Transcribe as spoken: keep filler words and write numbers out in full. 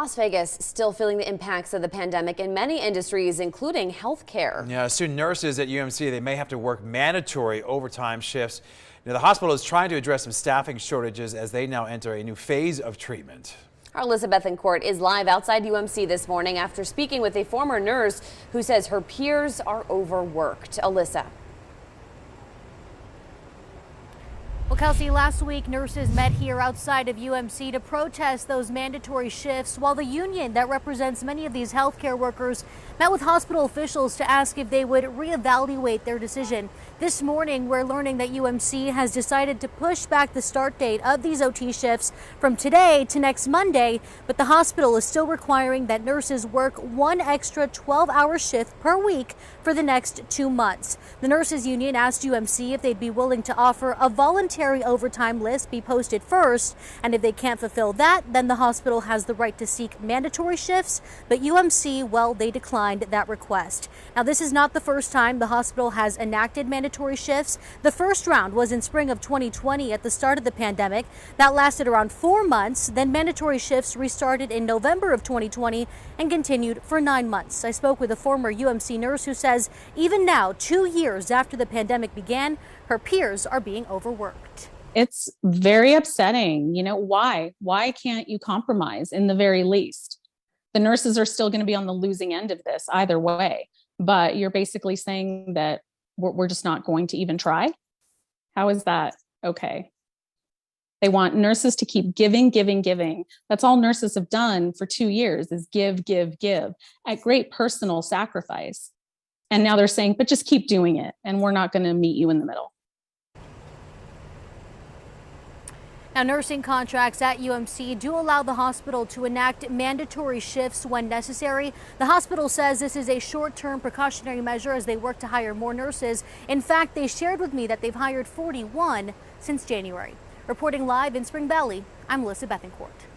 Las Vegas still feeling the impacts of the pandemic in many industries, including healthcare. Yeah, student nurses at U M C, they may have to work mandatory overtime shifts. Now, the hospital is trying to address some staffing shortages as they now enter a new phase of treatment. Our Elizabeth Encort is live outside U M C this morning after speaking with a former nurse who says her peers are overworked. Alyssa. Well, Kelsey, last week nurses met here outside of U M C to protest those mandatory shifts, while the union that represents many of these healthcare workers met with hospital officials to ask if they would reevaluate their decision. This morning, we're learning that U M C has decided to push back the start date of these O T shifts from today to next Monday, but the hospital is still requiring that nurses work one extra twelve hour shift per week for the next two months. The nurses union asked U M C if they'd be willing to offer a voluntary overtime list be posted first, and if they can't fulfill that, then the hospital has the right to seek mandatory shifts. But U M C, well, they declined that request. Now, this is not the first time the hospital has enacted mandatory shifts. The first round was in spring of twenty twenty at the start of the pandemic. That lasted around four months. Then mandatory shifts restarted in November of twenty twenty and continued for nine months. I spoke with a former U M C nurse who says even now, two years after the pandemic began, her peers are being overworked. It's very upsetting. You know, why? Why can't you compromise in the very least? The nurses are still going to be on the losing end of this either way, but you're basically saying that we're, we're just not going to even try. How is that okay? They want nurses to keep giving, giving, giving. That's all nurses have done for two years is give, give, give at great personal sacrifice. And now they're saying, but just keep doing it, and we're not going to meet you in the middle. Now, nursing contracts at U M C do allow the hospital to enact mandatory shifts when necessary. The hospital says this is a short-term precautionary measure as they work to hire more nurses. In fact, they shared with me that they've hired forty-one since January. Reporting live in Spring Valley, I'm Melissa Bethencourt.